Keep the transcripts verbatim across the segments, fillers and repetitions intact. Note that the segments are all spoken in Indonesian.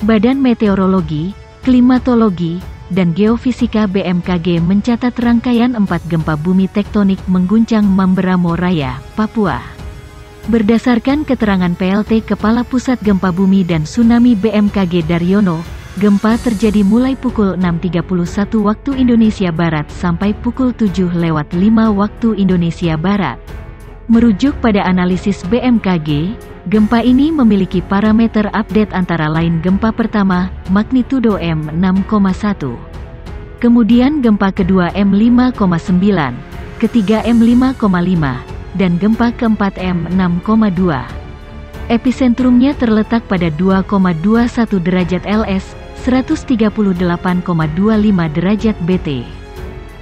Badan Meteorologi, Klimatologi, dan Geofisika B M K G mencatat rangkaian empat gempa bumi tektonik mengguncang Mamberamo Raya, Papua. Berdasarkan keterangan P L T Kepala Pusat Gempa Bumi dan Tsunami B M K G Daryono, gempa terjadi mulai pukul enam tiga puluh satu waktu Indonesia Barat sampai pukul tujuh lewat lima waktu Indonesia Barat. Merujuk pada analisis B M K G, gempa ini memiliki parameter update antara lain gempa pertama, magnitudo M enam koma satu. Kemudian gempa kedua M lima koma sembilan, ketiga M lima koma lima, dan gempa keempat M enam koma dua. Episentrumnya terletak pada dua koma dua satu derajat L S, seratus tiga puluh delapan koma dua lima derajat B T.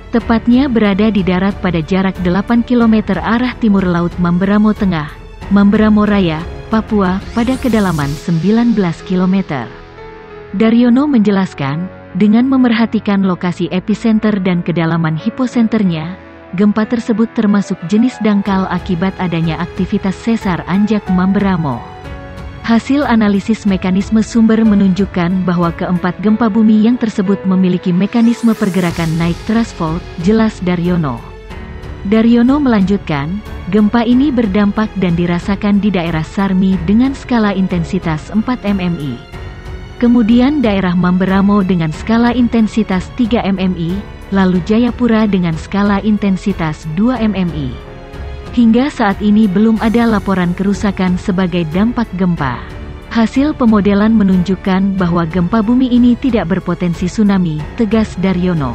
Tepatnya berada di darat pada jarak delapan kilometer arah timur laut Mamberamo Tengah, Mamberamo Raya, Papua, pada kedalaman sembilan belas kilometer. Daryono menjelaskan, dengan memerhatikan lokasi epicenter dan kedalaman hiposenternya, gempa tersebut termasuk jenis dangkal akibat adanya aktivitas sesar anjak Mamberamo. Hasil analisis mekanisme sumber menunjukkan bahwa keempat gempa bumi yang tersebut memiliki mekanisme pergerakan naik thrust fault, jelas Daryono. Daryono melanjutkan, gempa ini berdampak dan dirasakan di daerah Sarmi dengan skala intensitas empat M M I. Kemudian daerah Mamberamo dengan skala intensitas tiga M M I, lalu Jayapura dengan skala intensitas dua M M I. Hingga saat ini belum ada laporan kerusakan sebagai dampak gempa. Hasil pemodelan menunjukkan bahwa gempa bumi ini tidak berpotensi tsunami, tegas Daryono.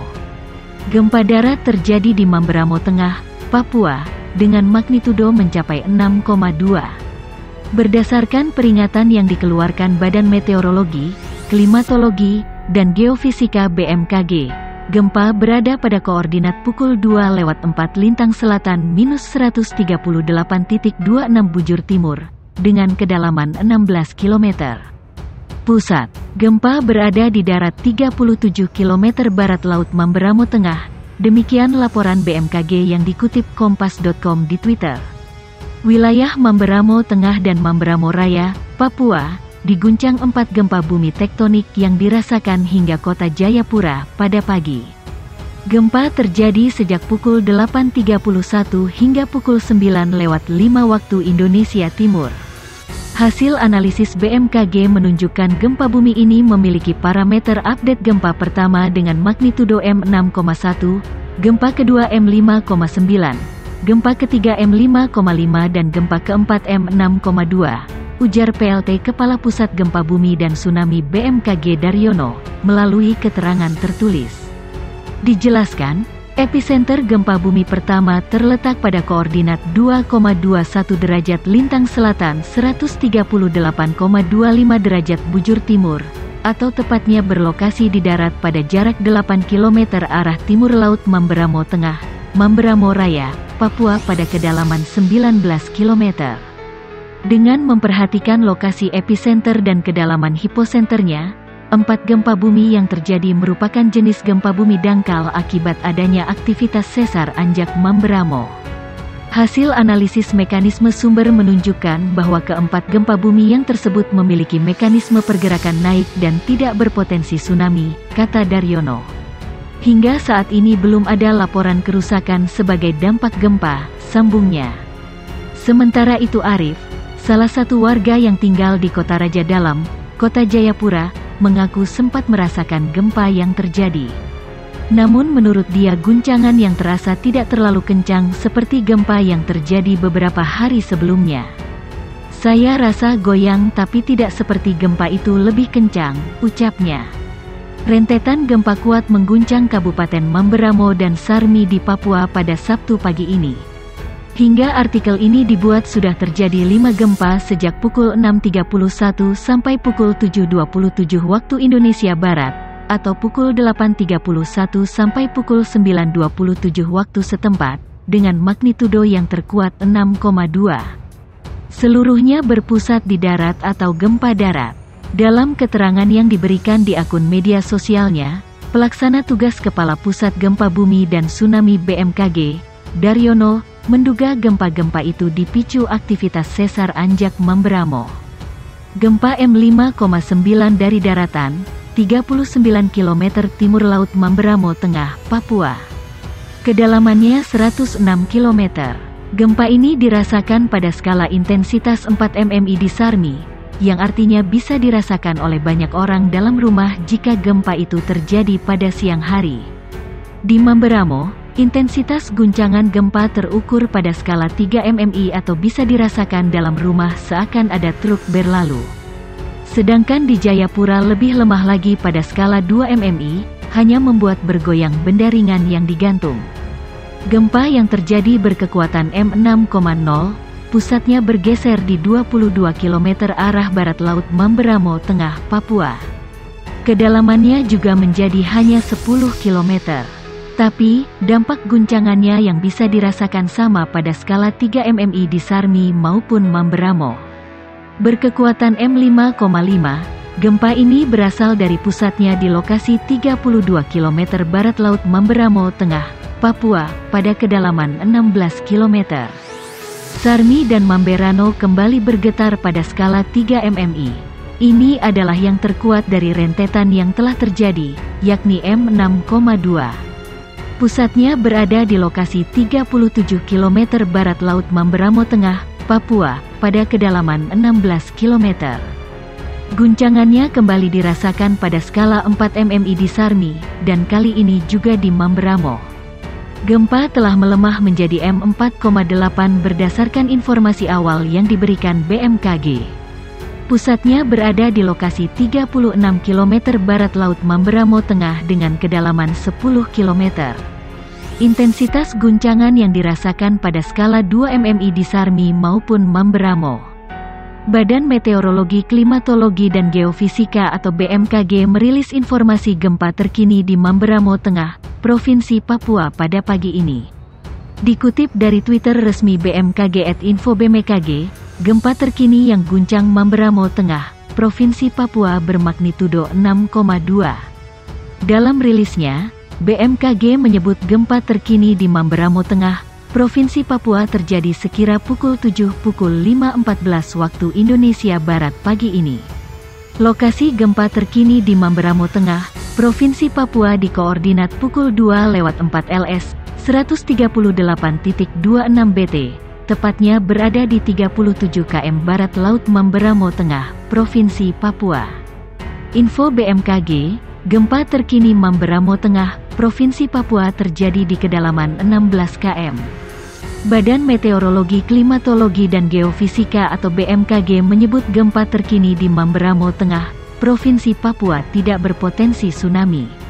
Gempa darat terjadi di Mamberamo Tengah, Papua, dengan magnitudo mencapai enam koma dua. Berdasarkan peringatan yang dikeluarkan Badan Meteorologi, Klimatologi, dan Geofisika B M K G, gempa berada pada koordinat pukul dua lewat empat lintang selatan minus seratus tiga puluh delapan titik dua enam bujur timur, dengan kedalaman enam belas kilometer. Pusat gempa berada di darat tiga puluh tujuh kilometer barat laut Mamberamo Tengah. Demikian laporan B M K G yang dikutip Kompas dot com di Twitter. Wilayah Mamberamo Tengah dan Mamberamo Raya, Papua, diguncang empat gempa bumi tektonik yang dirasakan hingga kota Jayapura pada pagi. Gempa terjadi sejak pukul delapan tiga puluh satu hingga pukul sembilan lewat lima waktu Indonesia Timur. Hasil analisis B M K G menunjukkan gempa bumi ini memiliki parameter update gempa pertama dengan magnitudo M enam koma satu, gempa kedua M lima koma sembilan, gempa ketiga M lima koma lima dan gempa keempat M enam koma dua, ujar P L T Kepala Pusat Gempa Bumi dan Tsunami B M K G Daryono melalui keterangan tertulis. Dijelaskan, epicenter gempa bumi pertama terletak pada koordinat dua koma dua satu derajat lintang selatan seratus tiga puluh delapan koma dua lima derajat bujur timur, atau tepatnya berlokasi di darat pada jarak delapan kilometer arah timur laut Mamberamo Tengah, Mamberamo Raya, Papua pada kedalaman sembilan belas kilometer. Dengan memperhatikan lokasi epicenter dan kedalaman hiposenternya, empat gempa bumi yang terjadi merupakan jenis gempa bumi dangkal akibat adanya aktivitas sesar anjak Mamberamo. Hasil analisis mekanisme sumber menunjukkan bahwa keempat gempa bumi yang tersebut memiliki mekanisme pergerakan naik dan tidak berpotensi tsunami, kata Daryono. Hingga saat ini belum ada laporan kerusakan sebagai dampak gempa, sambungnya. Sementara itu Arif, salah satu warga yang tinggal di Kota Raja Dalam, Kota Jayapura, mengaku sempat merasakan gempa yang terjadi. Namun menurut dia guncangan yang terasa tidak terlalu kencang seperti gempa yang terjadi beberapa hari sebelumnya. Saya rasa goyang tapi tidak seperti gempa itu lebih kencang, ucapnya. Rentetan gempa kuat mengguncang Kabupaten Mamberamo dan Sarmi di Papua pada Sabtu pagi ini. Hingga artikel ini dibuat sudah terjadi lima gempa sejak pukul enam tiga puluh satu sampai pukul tujuh dua puluh tujuh waktu Indonesia Barat, atau pukul delapan tiga puluh satu sampai pukul sembilan dua puluh tujuh waktu setempat, dengan magnitudo yang terkuat enam koma dua. Seluruhnya berpusat di darat atau gempa darat. Dalam keterangan yang diberikan di akun media sosialnya, Pelaksana Tugas Kepala Pusat Gempa Bumi dan Tsunami B M K G, Daryono, menduga gempa-gempa itu dipicu aktivitas sesar anjak Mamberamo. Gempa M lima koma sembilan dari daratan, tiga puluh sembilan kilometer timur laut Mamberamo Tengah, Papua. Kedalamannya seratus enam kilometer. Gempa ini dirasakan pada skala intensitas empat M M I di Sarmi, yang artinya bisa dirasakan oleh banyak orang dalam rumah jika gempa itu terjadi pada siang hari. Di Mamberamo, intensitas guncangan gempa terukur pada skala tiga M M I atau bisa dirasakan dalam rumah seakan ada truk berlalu. Sedangkan di Jayapura lebih lemah lagi pada skala dua M M I, hanya membuat bergoyang benda ringan yang digantung. Gempa yang terjadi berkekuatan M enam koma nol, pusatnya bergeser di dua puluh dua kilometer arah barat laut Mamberamo Tengah, Papua. Kedalamannya juga menjadi hanya sepuluh kilometer. Tapi, dampak guncangannya yang bisa dirasakan sama pada skala tiga M M I di Sarmi maupun Mamberamo. Berkekuatan M lima koma lima, gempa ini berasal dari pusatnya di lokasi tiga puluh dua kilometer barat laut Mamberamo Tengah, Papua, pada kedalaman enam belas kilometer. Sarmi dan Mamberamo kembali bergetar pada skala tiga M M I. Ini adalah yang terkuat dari rentetan yang telah terjadi, yakni M enam koma dua. Pusatnya berada di lokasi tiga puluh tujuh kilometer barat laut Mamberamo Tengah, Papua, pada kedalaman enam belas kilometer. Guncangannya kembali dirasakan pada skala empat M M I di Sarmi, dan kali ini juga di Mamberamo. Gempa telah melemah menjadi M empat koma delapan berdasarkan informasi awal yang diberikan B M K G. Pusatnya berada di lokasi tiga puluh enam kilometer barat laut Mamberamo Tengah dengan kedalaman sepuluh kilometer. Intensitas guncangan yang dirasakan pada skala dua M M I di Sarmi maupun Mamberamo. Badan Meteorologi, Klimatologi, dan Geofisika atau B M K G merilis informasi gempa terkini di Mamberamo Tengah, Provinsi Papua pada pagi ini. Dikutip dari Twitter resmi B M K G at info B M K G, gempa terkini yang guncang Mamberamo Tengah, Provinsi Papua bermagnitudo enam koma dua. Dalam rilisnya, B M K G menyebut gempa terkini di Mamberamo Tengah, Provinsi Papua terjadi sekira pukul tujuh pukul lima empat belas waktu Indonesia Barat pagi ini. Lokasi gempa terkini di Mamberamo Tengah, Provinsi Papua di koordinat pukul dua lewat empat L S, seratus tiga puluh delapan titik dua enam B T, tepatnya berada di tiga puluh tujuh kilometer barat laut Mamberamo Tengah, Provinsi Papua. Info B M K G, gempa terkini Mamberamo Tengah, Provinsi Papua terjadi di kedalaman enam belas kilometer. Badan Meteorologi, Klimatologi, dan Geofisika atau B M K G menyebut gempa terkini di Mamberamo Tengah, Provinsi Papua tidak berpotensi tsunami.